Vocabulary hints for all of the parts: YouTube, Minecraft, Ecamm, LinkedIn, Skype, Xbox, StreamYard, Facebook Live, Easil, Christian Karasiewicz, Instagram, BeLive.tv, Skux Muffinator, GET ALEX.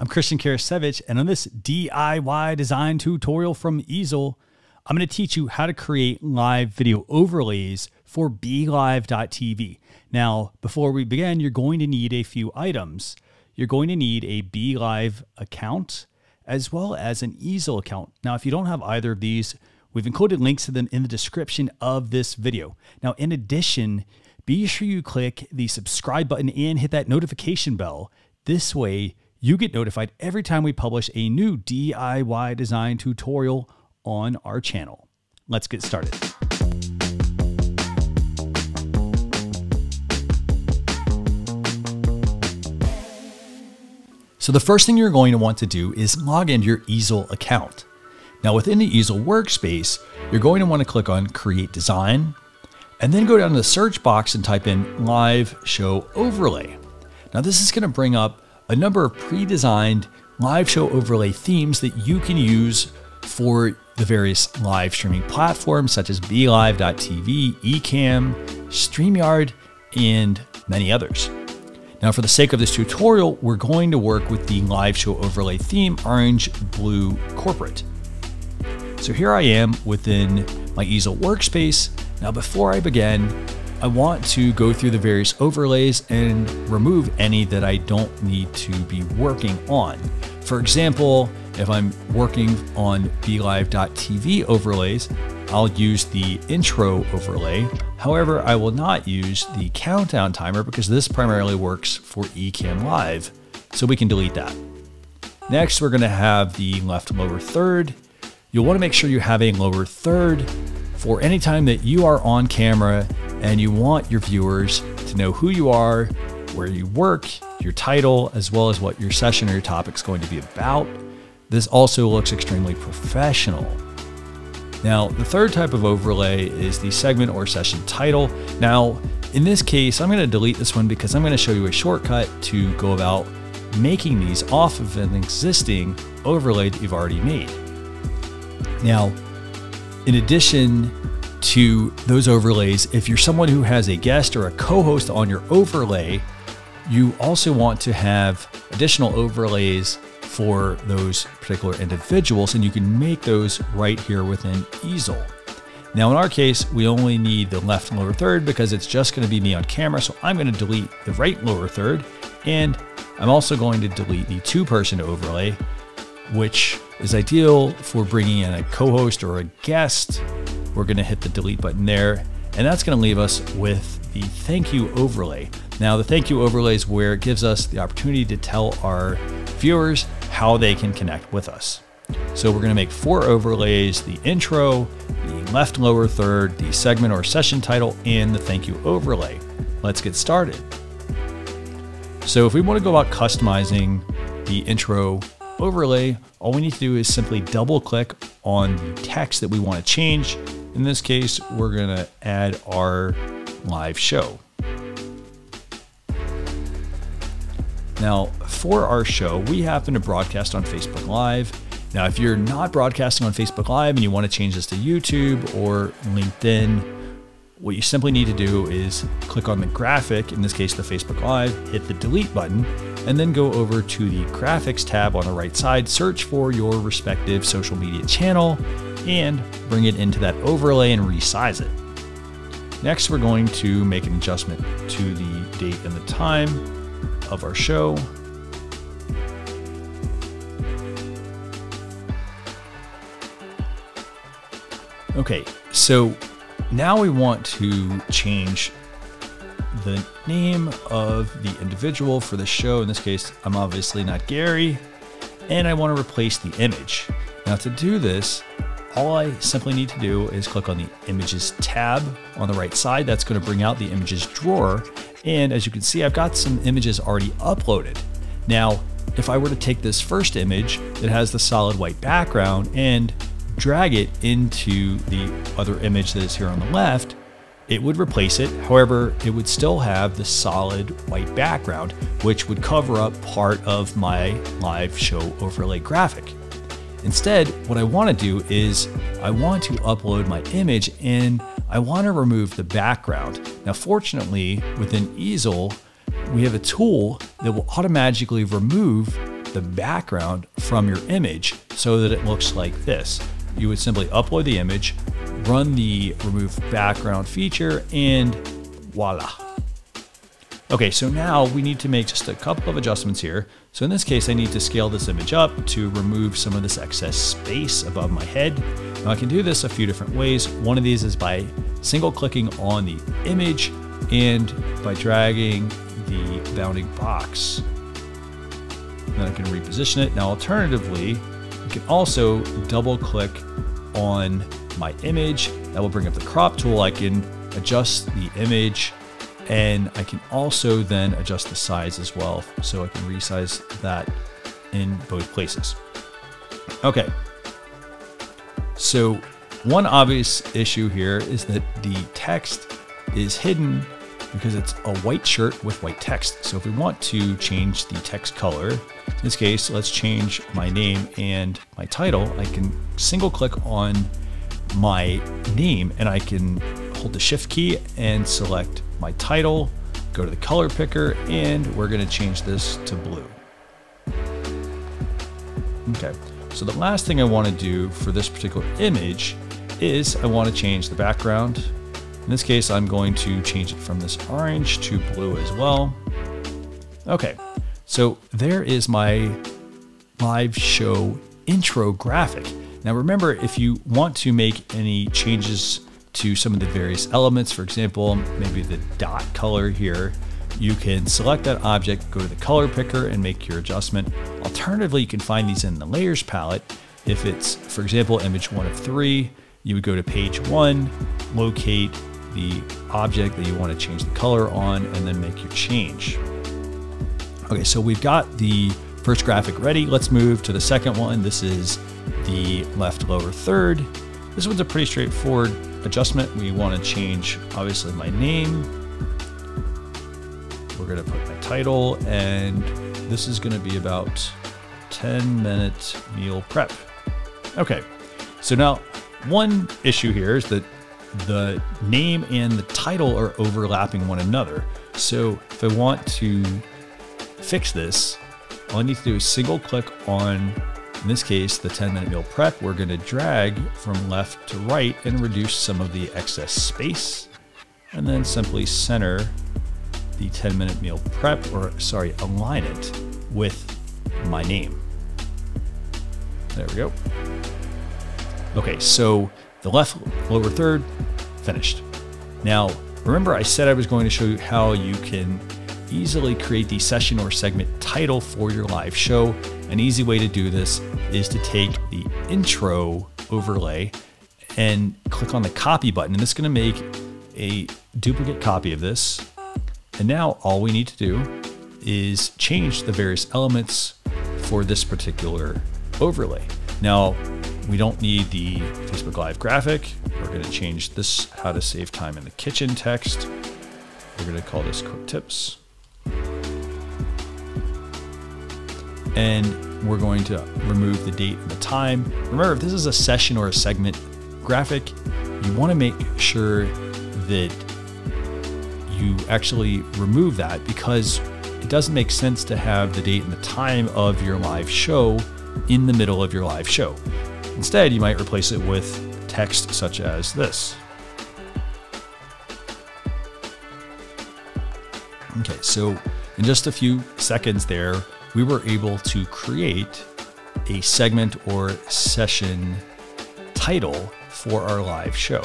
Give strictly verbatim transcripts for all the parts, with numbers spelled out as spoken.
I'm Christian Karasiewicz, and on this D I Y design tutorial from Easil, I'm going to teach you how to create live video overlays for BeLive dot T V. Now, before we begin, you're going to need a few items. You're going to need a BeLive account as well as an Easil account. Now, if you don't have either of these, we've included links to them in the description of this video. Now, in addition, be sure you click the subscribe button and hit that notification bell. This way, you get notified every time we publish a new D I Y design tutorial on our channel. Let's get started. So the first thing you're going to want to do is log into your Easil account. Now within the Easil workspace, you're going to want to click on Create Design and then go down to the search box and type in Live Show Overlay. Now this is going to bring up a number of pre-designed live show overlay themes that you can use for the various live streaming platforms such as BeLive dot T V, Ecamm, StreamYard, and many others. Now for the sake of this tutorial, we're going to work with the live show overlay theme, Orange Blue Corporate. So here I am within my Easil workspace. Now before I begin, I want to go through the various overlays and remove any that I don't need to be working on. For example, if I'm working on BeLive dot T V overlays, I'll use the intro overlay. However, I will not use the countdown timer because this primarily works for Ecamm Live, so we can delete that. Next, we're gonna have the left lower third. You'll wanna make sure you have a lower third for any time that you are on camera and you want your viewers to know who you are, where you work, your title, as well as what your session or your topic is going to be about. This also looks extremely professional. Now, the third type of overlay is the segment or session title. Now, in this case, I'm gonna delete this one because I'm gonna show you a shortcut to go about making these off of an existing overlay that you've already made. Now, in addition to those overlays, if you're someone who has a guest or a co-host on your overlay, you also want to have additional overlays for those particular individuals, and you can make those right here within Easil. Now in our case, we only need the left lower third because it's just gonna be me on camera, so I'm gonna delete the right lower third, and I'm also going to delete the two-person overlay, which is ideal for bringing in a co-host or a guest. We're gonna hit the delete button there, and that's gonna leave us with the thank you overlay. Now the thank you overlay is where it gives us the opportunity to tell our viewers how they can connect with us. So we're gonna make four overlays: the intro, the left lower third, the segment or session title, and the thank you overlay. Let's get started. So if we wanna go about customizing the intro overlay, all we need to do is simply double click on the text that we wanna change. In this case, we're gonna add our live show. Now, for our show, we happen to broadcast on Facebook Live. Now, if you're not broadcasting on Facebook Live and you want to change this to YouTube or LinkedIn, what you simply need to do is click on the graphic, in this case, the Facebook Live, hit the delete button, and then go over to the graphics tab on the right side, search for your respective social media channel, and bring it into that overlay and resize it. Next, we're going to make an adjustment to the date and the time of our show. Okay, so now we want to change the name of the individual for the show. In this case, I'm obviously not Gary, and I want to replace the image. Now to do this, all I simply need to do is click on the Images tab on the right side. That's going to bring out the Images drawer. And as you can see, I've got some images already uploaded. Now, if I were to take this first image that has the solid white background and drag it into the other image that is here on the left, it would replace it. However, it would still have the solid white background, which would cover up part of my live show overlay graphic. Instead, what I want to do is I want to upload my image and I want to remove the background. Now, fortunately, within Easil, we have a tool that will automatically remove the background from your image so that it looks like this. You would simply upload the image, run the remove background feature, and voila. Okay, so now we need to make just a couple of adjustments here. So in this case, I need to scale this image up to remove some of this excess space above my head. Now I can do this a few different ways. One of these is by single clicking on the image and by dragging the bounding box. Then I can reposition it. Now alternatively, you can also double click on my image. That will bring up the crop tool. I can adjust the image, and I can also then adjust the size as well, so I can resize that in both places. Okay, so one obvious issue here is that the text is hidden because it's a white shirt with white text. So if we want to change the text color, in this case, let's change my name and my title. I can single click on my name and I can hold the shift key and select my title, go to the color picker, and we're gonna change this to blue. Okay, so the last thing I wanna do for this particular image is I wanna change the background. In this case, I'm going to change it from this orange to blue as well. Okay, so there is my live show intro graphic. Now remember, if you want to make any changes to some of the various elements, for example, maybe the dot color here, you can select that object, go to the color picker and make your adjustment. Alternatively, you can find these in the layers palette. If it's, for example, image one of three, you would go to page one, locate the object that you want to change the color on, and then make your change. Okay, so we've got the first graphic ready. Let's move to the second one. This is the left lower third. This one's a pretty straightforward adjustment. We want to change, obviously, my name. We're going to put my title, and this is going to be about ten minute meal prep. Okay, so now one issue here is that the name and the title are overlapping one another. So if I want to fix this, all I need to do is single click on, in this case, the ten minute meal prep. We're going to drag from left to right and reduce some of the excess space, and then simply center the ten minute meal prep, or sorry, align it with my name. There we go. Okay, so the left lower third finished. Now, remember I said I was going to show you how you can easily create the session or segment title for your live show. An easy way to do this is to take the intro overlay and click on the copy button. And this is going to make a duplicate copy of this. And now all we need to do is change the various elements for this particular overlay. Now, we don't need the Facebook Live graphic. We're going to change this how to save time in the kitchen text. We're going to call this quick tips. And we're going to remove the date and the time. Remember, if this is a session or a segment graphic, you want to make sure that you actually remove that, because it doesn't make sense to have the date and the time of your live show in the middle of your live show. Instead, you might replace it with text such as this. Okay, so in just a few seconds there, we were able to create a segment or session title for our live show.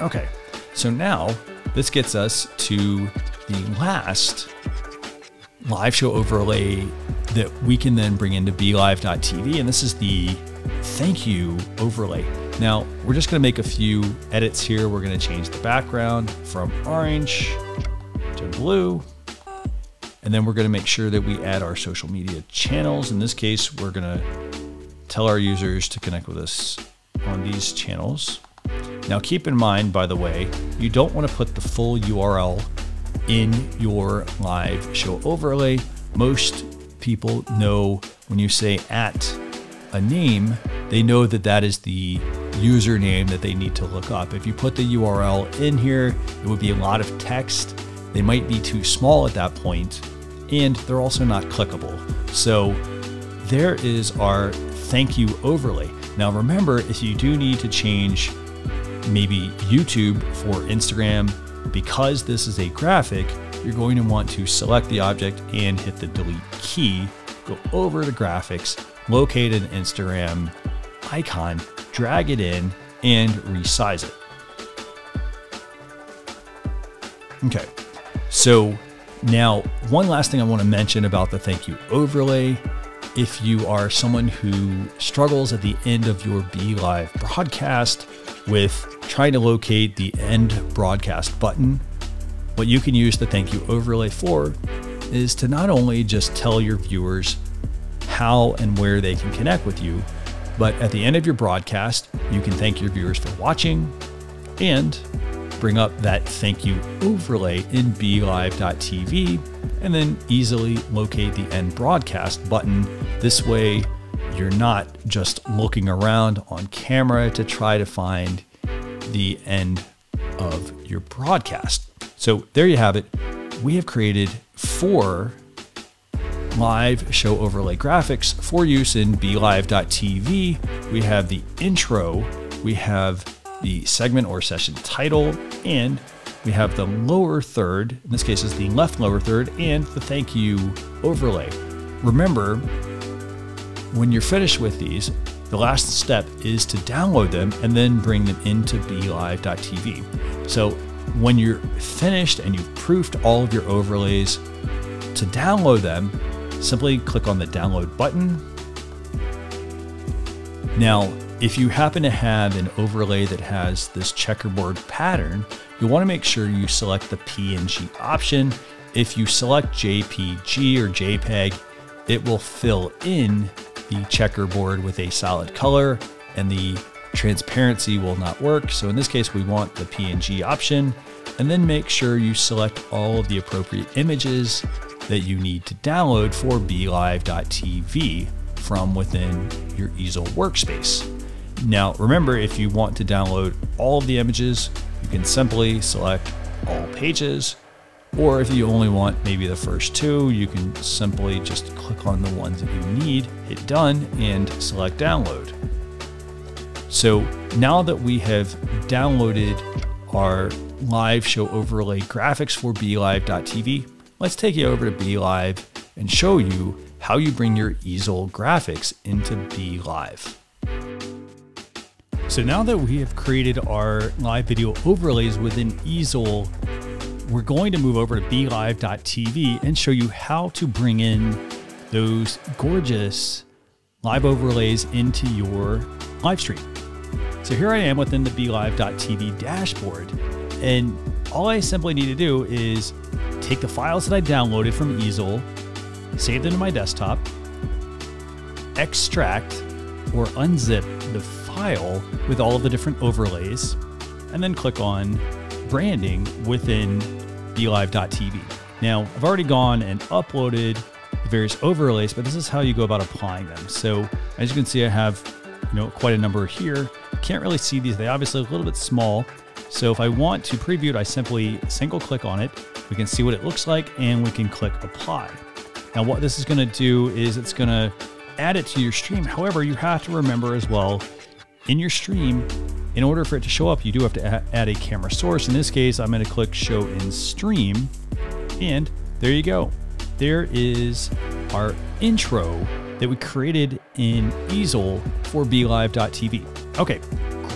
Okay, so now this gets us to the last live show overlay that we can then bring into BeLive dot T V, and this is the thank you overlay. Now, we're just gonna make a few edits here. We're gonna change the background from orange to blue. And then we're going to make sure that we add our social media channels. In this case, we're going to tell our users to connect with us on these channels. Now, keep in mind, by the way, you don't want to put the full U R L in your live show overlay. Most people know when you say at a name, they know that that is the username that they need to look up. If you put the U R L in here, it would be a lot of text. They might be too small at that point, and they're also not clickable. So there is our thank you overlay. Now remember, if you do need to change maybe YouTube for Instagram, because this is a graphic, you're going to want to select the object and hit the delete key, go over to graphics, locate an Instagram icon, drag it in, and resize it. Okay, so now one last thing I want to mention about the thank you overlay. If you are someone who struggles at the end of your BeLive broadcast with trying to locate the end broadcast button, what you can use the thank you overlay for is to not only just tell your viewers how and where they can connect with you, but at the end of your broadcast, you can thank your viewers for watching and bring up that thank you overlay in BeLive dot T V and then easily locate the end broadcast button. This way, you're not just looking around on camera to try to find the end of your broadcast. So there you have it. We have created four live show overlay graphics for use in BeLive dot T V. We have the intro, we have the segment or session title, and we have the lower third, in this case is the left lower third, and the thank you overlay. Remember, when you're finished with these, the last step is to download them and then bring them into BeLive dot T V. So when you're finished and you've proofed all of your overlays, to download them, simply click on the download button. Now, if you happen to have an overlay that has this checkerboard pattern, you'll want to make sure you select the P N G option. If you select J P G or JPEG, it will fill in the checkerboard with a solid color, and the transparency will not work. So in this case, we want the P N G option, and then make sure you select all of the appropriate images that you need to download for BeLive dot T V from within your Easil workspace. Now, remember, if you want to download all of the images, you can simply select all pages, or if you only want maybe the first two, you can simply just click on the ones that you need, hit done, and select download. So now that we have downloaded our live show overlay graphics for BeLive dot T V, let's take you over to BeLive and show you how you bring your Easil graphics into BeLive. So now that we have created our live video overlays within Easil, we're going to move over to BeLive dot T V and show you how to bring in those gorgeous live overlays into your live stream. So here I am within the BeLive dot T V dashboard, and all I simply need to do is take the files that I downloaded from Easil, save them to my desktop, extract or unzip the file with all of the different overlays, and then click on branding within BeLive dot T V. Now, I've already gone and uploaded the various overlays, but this is how you go about applying them. So as you can see, I have you know, quite a number here. Can't really see these. They obviously look a little bit small. So if I want to preview it, I simply single click on it. We can see what it looks like, and we can click apply. Now what this is going to do is it's going to add it to your stream. However, you have to remember as well, in your stream, in order for it to show up, you do have to add a camera source. In this case, I'm going to click show in stream, and there you go. There is our intro that we created in Easil for BeLive dot T V. Okay,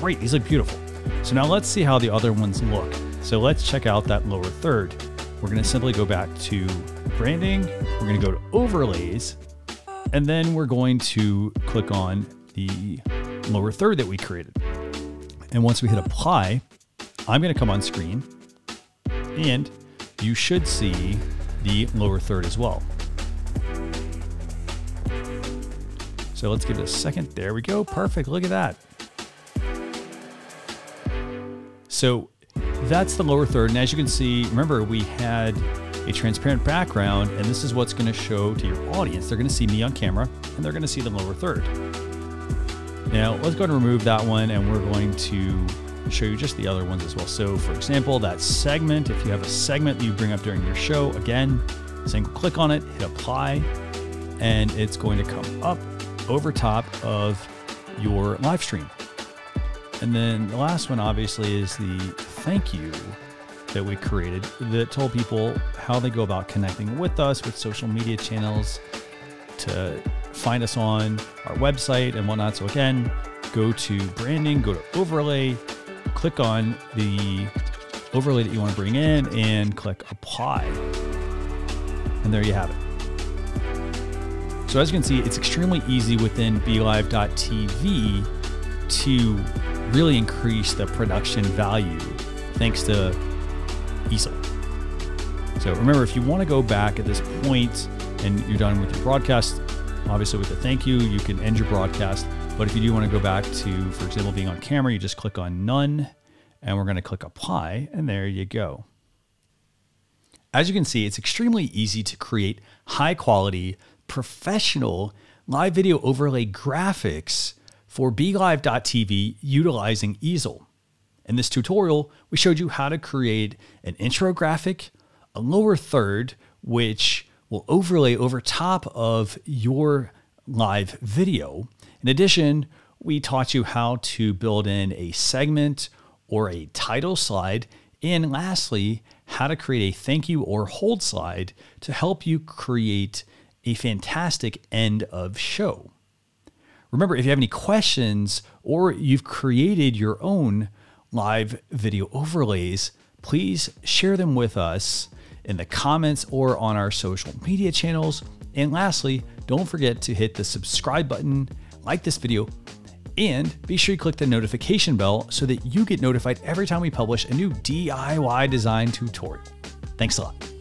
great, these look beautiful. So now let's see how the other ones look. So let's check out that lower third. We're gonna simply go back to branding, we're gonna go to overlays, and then we're going to click on the lower third that we created. And once we hit apply, I'm gonna come on screen, and you should see the lower third as well. So let's give it a second. There we go. Perfect. Look at that. So that's the lower third. And as you can see, remember, we had a transparent background, and this is what's going to show to your audience. They're going to see me on camera, and they're going to see the lower third. Now, let's go ahead and remove that one, and we're going to show you just the other ones as well. So, for example, that segment, if you have a segment that you bring up during your show, again, single click on it, hit apply, and it's going to come up over top of your live stream. And then the last one obviously is the thank you that we created that told people how they go about connecting with us with social media channels, to find us on our website and whatnot. So again, go to branding, go to overlay, click on the overlay that you want to bring in and click apply. And there you have it. So as you can see, it's extremely easy within BeLive dot T V to really increase the production value thanks to Easil. So remember, if you want to go back at this point and you're done with your broadcast, obviously with a thank you, you can end your broadcast. But if you do want to go back to, for example, being on camera, you just click on none and we're going to click apply and there you go. As you can see, it's extremely easy to create high quality, professional live video overlay graphics for BeLive dot T V utilizing Easil. In this tutorial, we showed you how to create an intro graphic, a lower third, which will overlay over top of your live video. In addition, we taught you how to build in a segment or a title slide. And lastly, how to create a thank you or hold slide to help you create a fantastic end of show. Remember, if you have any questions or you've created your own live video overlays, please share them with us in the comments or on our social media channels. And lastly, don't forget to hit the subscribe button, like this video, and be sure you click the notification bell so that you get notified every time we publish a new D I Y design tutorial. Thanks a lot.